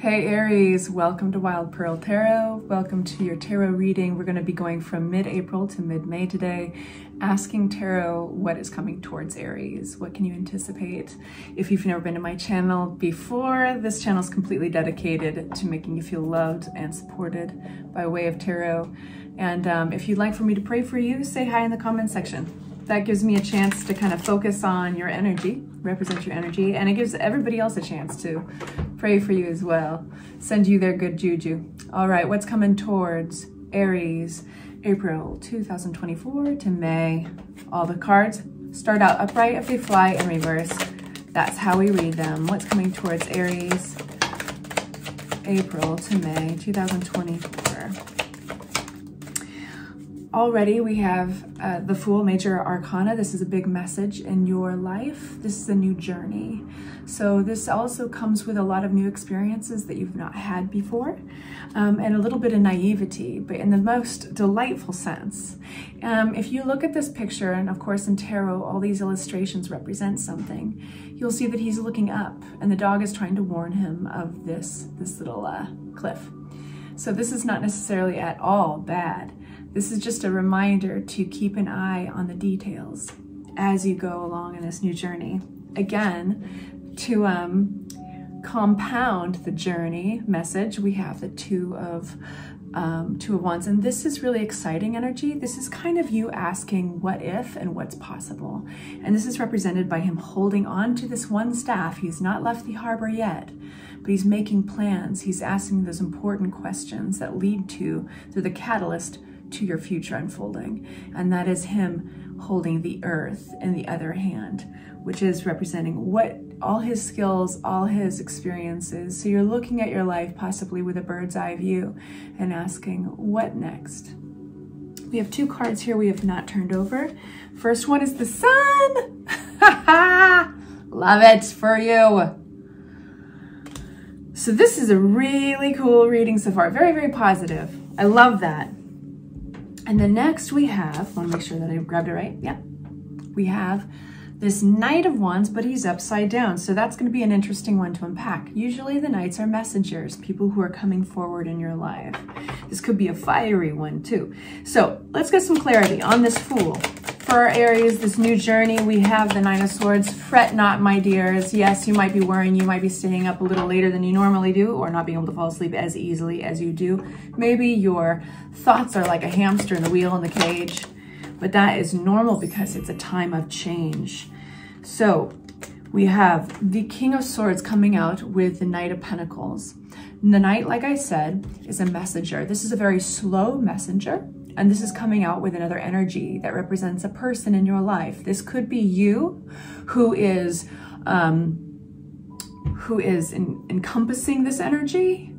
Hey Aries, welcome to Wild Pearl Tarot. Welcome to your tarot reading. We're going to be going from mid-April to mid-May today, asking tarot what is coming towards Aries. What can you anticipate? If you've never been to my channel before, this channel is completely dedicated to making you feel loved and supported by way of tarot. And if you'd like for me to pray for you, say hi in the comment section. That gives me a chance to kind of focus on your energy, represent your energy, and it gives everybody else a chance to pray for you as well. Send you their good juju. All right, what's coming towards Aries, April 2024 to May? All the cards start out upright. If they fly in reverse, that's how we read them. What's coming towards Aries, April to May 2024? Already we have the Fool, Major Arcana. This is a big message in your life. This is a new journey. So this also comes with a lot of new experiences that you've not had before, and a little bit of naivety, but in the most delightful sense. If you look at this picture, and of course in tarot, all these illustrations represent something, you'll see that he's looking up and the dog is trying to warn him of this little cliff. So this is not necessarily at all bad. This is just a reminder to keep an eye on the details as you go along in this new journey. Again, to compound the journey message, we have the two of wands, and this is really exciting energy. This is kind of you asking what if and what's possible, and this is represented by him holding on to this one staff. He's not left the harbor yet, but he's making plans. He's asking those important questions that lead to, through the catalyst to your future unfolding, and that is him holding the earth in the other hand, which is representing what all his skills, all his experiences. So you're looking at your life possibly with a bird's eye view and asking, what next? We have two cards here we have not turned over. First one is the sun. Love it for you. So this is a really cool reading so far. Very, very positive. I love that. And the next we have, want to make sure that I grabbed it right. Yeah. We have this Knight of Wands, but he's upside down. So that's going to be an interesting one to unpack. Usually the knights are messengers, people who are coming forward in your life. This could be a fiery one too. So let's get some clarity on this Fool. For our Aries, this new journey, we have the Nine of Swords. Fret not, my dears. Yes, you might be worrying. You might be staying up a little later than you normally do, or not being able to fall asleep as easily as you do. Maybe your thoughts are like a hamster in the wheel in the cage, but that is normal because it's a time of change. So we have the King of Swords coming out with the Knight of Pentacles. And the Knight, like I said, is a messenger. This is a very slow messenger. And this is coming out with another energy that represents a person in your life. This could be you who is encompassing this energy,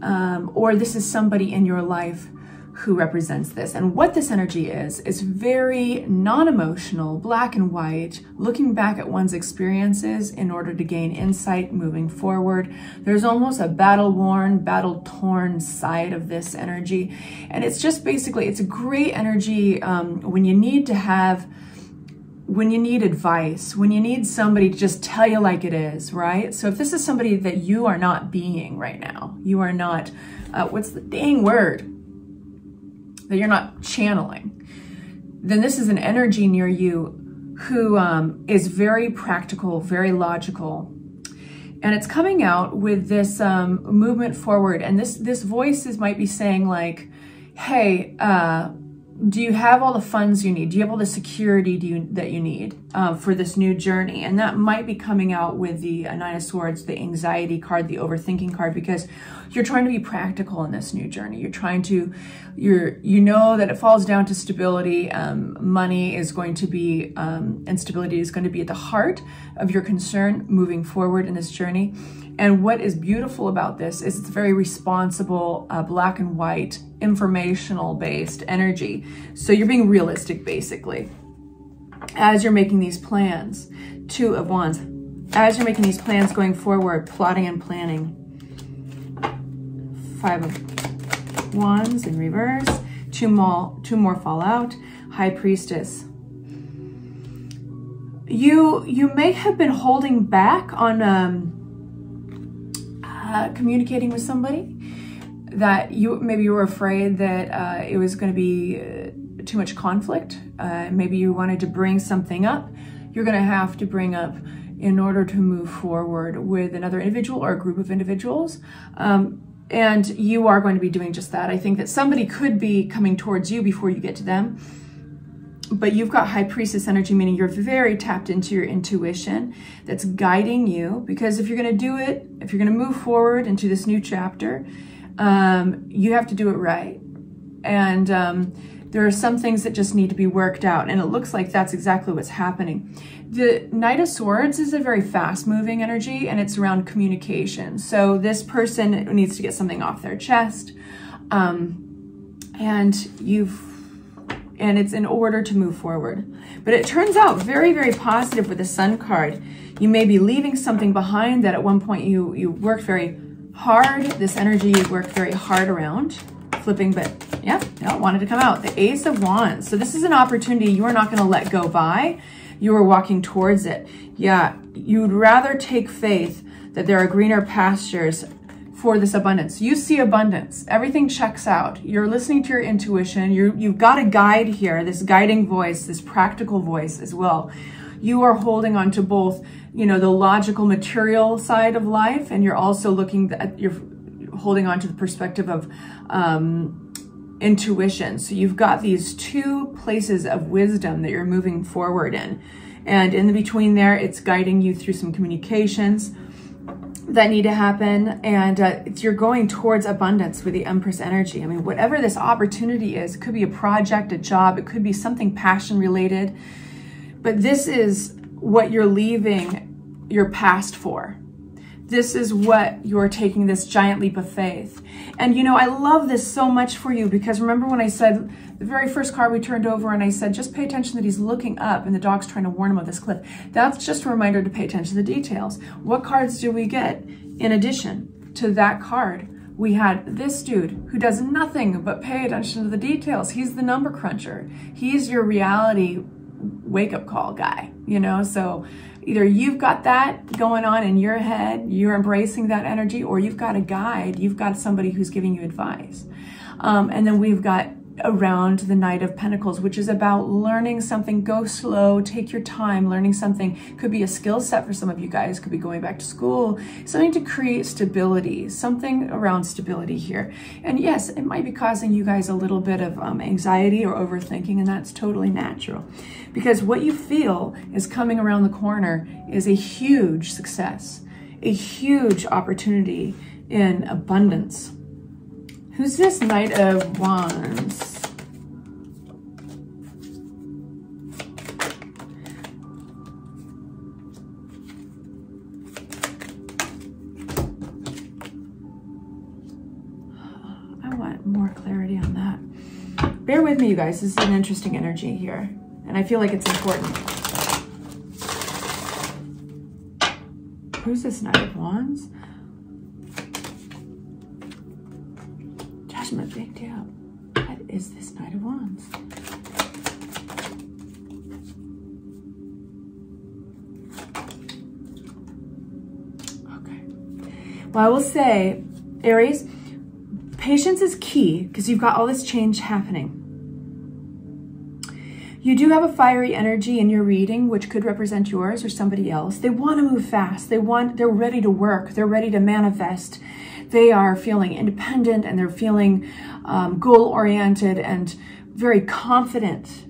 or this is somebody in your life who represents this. And what this energy is very non-emotional, black and white, looking back at one's experiences in order to gain insight moving forward. There's almost a battle-worn, battle-torn side of this energy. And it's just basically, it's a great energy when you need advice, when you need somebody to just tell you like it is, right? So if this is somebody that you are not being right now, you are not, what's the dang word? That you're not channeling, then this is an energy near you who is very practical, very logical. And it's coming out with this movement forward. And this voice might be saying like, hey, do you have all the funds you need? Do you have all the security that you need for this new journey? And that might be coming out with the Nine of Swords, the anxiety card, the overthinking card, because you're trying to be practical in this new journey. You're trying to, you know that it falls down to stability. Money is going to be, and stability is going to be at the heart of your concern moving forward in this journey. And what is beautiful about this is it's very responsible, black and white, informational based energy. So you're being realistic basically as you're making these plans. Two of Wands. As you're making these plans going forward, plotting and planning. Five of Wands in reverse. Two more fallout. High Priestess. You may have been holding back on communicating with somebody, that maybe you were afraid that it was going to be too much conflict. Maybe you wanted to bring something up. You're going to have to bring up in order to move forward with another individual or a group of individuals. And you are going to be doing just that. I think that somebody could be coming towards you before you get to them. But you've got High Priestess energy, meaning you're very tapped into your intuition that's guiding you. Because if you're going to do it, if you're going to move forward into this new chapter, you have to do it right. And there are some things that just need to be worked out. And it looks like that's exactly what's happening. The Knight of Swords is a very fast-moving energy, and it's around communication. So this person needs to get something off their chest. And it's in order to move forward. But it turns out very, very positive with the Sun card. You may be leaving something behind that at one point you worked very hard. This energy you worked very hard around. Flipping, but yeah, no, it wanted to come out. The Ace of Wands. So this is an opportunity you are not going to let go by. You are walking towards it. Yeah, you'd rather take faith that there are greener pastures for this abundance. You see abundance. Everything checks out. You're listening to your intuition. You've got a guide here, this guiding voice, this practical voice as well. You are holding on to both, you know, the logical material side of life, and you're also looking at, you're holding on to the perspective of intuition. So you've got these two places of wisdom that you're moving forward in. And in between there, it's guiding you through some communications that need to happen, and you're going towards abundance with the Empress energy. I mean, whatever this opportunity is, it could be a project, a job, it could be something passion related, but this is what you're leaving your past for. This is what you're taking, this giant leap of faith. And you know, I love this so much for you, because remember when I said the very first card we turned over and I said, just pay attention that he's looking up and the dog's trying to warn him of this cliff. That's just a reminder to pay attention to the details. What cards do we get in addition to that card? We had this dude who does nothing but pay attention to the details. He's the number cruncher. He's your reality wake-up call guy, you know? So either you've got that going on in your head, you're embracing that energy, or you've got a guide, you've got somebody who's giving you advice. And then we've got around the Knight of Pentacles, which is about learning something. Go slow, take your time, learning something. Could be a skill set for some of you guys, could be going back to school, something to create stability, something around stability here. And yes, it might be causing you guys a little bit of anxiety or overthinking, and that's totally natural, because what you feel is coming around the corner is a huge success, a huge opportunity in abundance. Who's this Knight of Wands? I want more clarity on that. Bear with me, you guys. This is an interesting energy here, and I feel like it's important. Who's this Knight of Wands? Big deal. What is this Knight of Wands? Okay. Well, I will say, Aries, patience is key, because you've got all this change happening. You do have a fiery energy in your reading, which could represent yours or somebody else. They want to move fast. They're ready to work. They're ready to manifest. They are feeling independent, and they're feeling goal-oriented and very confident.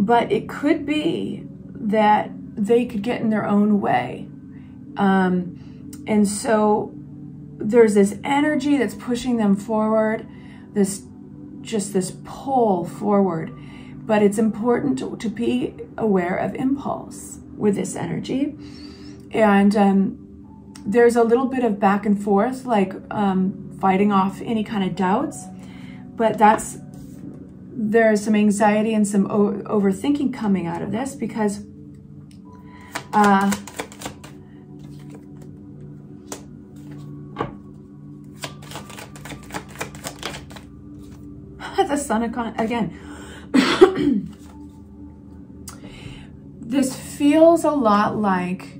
But it could be that they could get in their own way. And so there's this energy that's pushing them forward, just this pull forward. But it's important to be aware of impulse with this energy. And there's a little bit of back and forth, like fighting off any kind of doubts, but there's some anxiety and some overthinking coming out of this, because the Sun again. This feels a lot like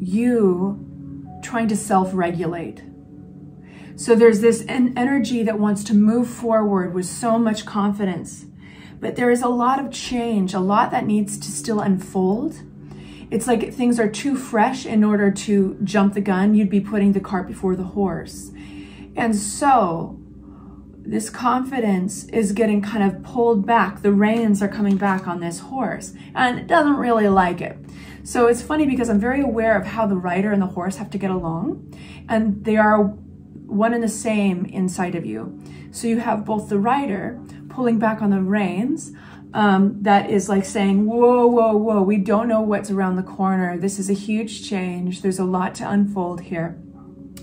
you trying to self-regulate. So there's this energy that wants to move forward with so much confidence. But there is a lot of change, a lot that needs to still unfold. It's like things are too fresh in order to jump the gun. You'd be putting the cart before the horse. And so this confidence is getting kind of pulled back. The reins are coming back on this horse, and it doesn't really like it. So it's funny because I'm very aware of how the rider and the horse have to get along, and they are one and the same inside of you. So you have both the rider pulling back on the reins, that is like saying, whoa, whoa, whoa, we don't know what's around the corner. This is a huge change. There's a lot to unfold here.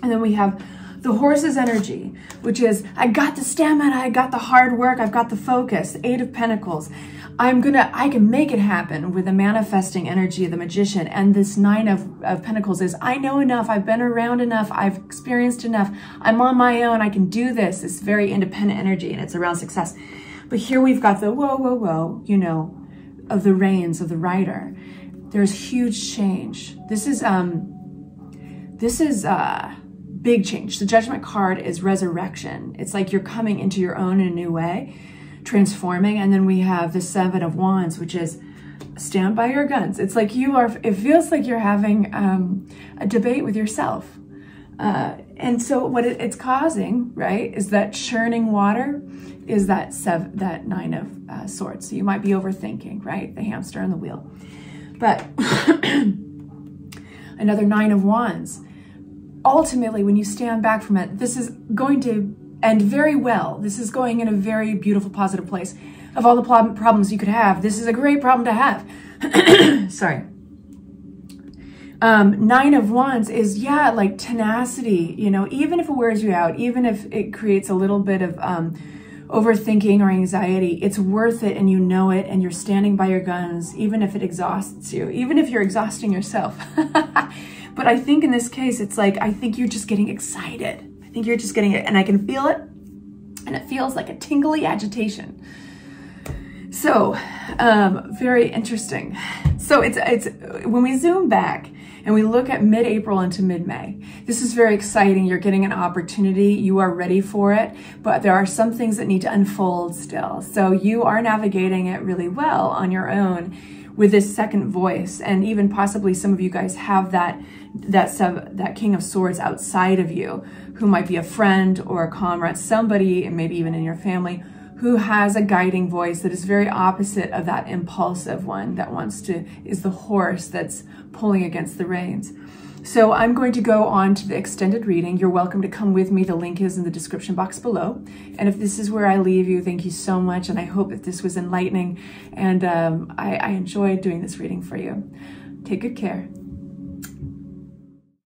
And then we have the horse's energy, which is, I got the stamina, I got the hard work, I've got the focus, Eight of Pentacles. I can make it happen with the manifesting energy of the Magician. And this Nine of Pentacles is, I know enough, I've been around enough, I've experienced enough, I'm on my own, I can do this. It's very independent energy, and it's around success. But here we've got the whoa, whoa, whoa, you know, of the reins of the rider. There's huge change. This is big change. The Judgment card is resurrection. It's like you're coming into your own in a new way, transforming. And then we have the Seven of Wands, which is stand by your guns. It's like you are, it feels like you're having a debate with yourself. And so what it's causing, right, is that churning water, is that Nine of Swords. So you might be overthinking, right? The hamster on the wheel. But another Nine of Wands. Ultimately, when you stand back from it, this is going to end very well. This is going in a very beautiful, positive place. Of all the problems you could have, this is a great problem to have. Sorry. Nine of Wands is, yeah, like tenacity, you know, even if it wears you out, even if it creates a little bit of overthinking or anxiety, it's worth it, and you know it, and you're standing by your guns, even if it exhausts you, even if you're exhausting yourself. But I think in this case, it's like, I think you're just getting excited. I think you're just getting it, and I can feel it, and it feels like a tingly agitation. So, very interesting. So it's when we zoom back and we look at mid-April into mid-May, this is very exciting. You're getting an opportunity. You are ready for it, but there are some things that need to unfold still. So you are navigating it really well on your own with this second voice. And even possibly some of you guys have that King of Swords outside of you, who might be a friend or a comrade, somebody, and maybe even in your family, who has a guiding voice that is very opposite of that impulsive one that wants to, is the horse that's pulling against the reins. So I'm going to go on to the extended reading. You're welcome to come with me. The link is in the description box below. And if this is where I leave you, thank you so much. And I hope that this was enlightening. And I enjoyed doing this reading for you. Take good care.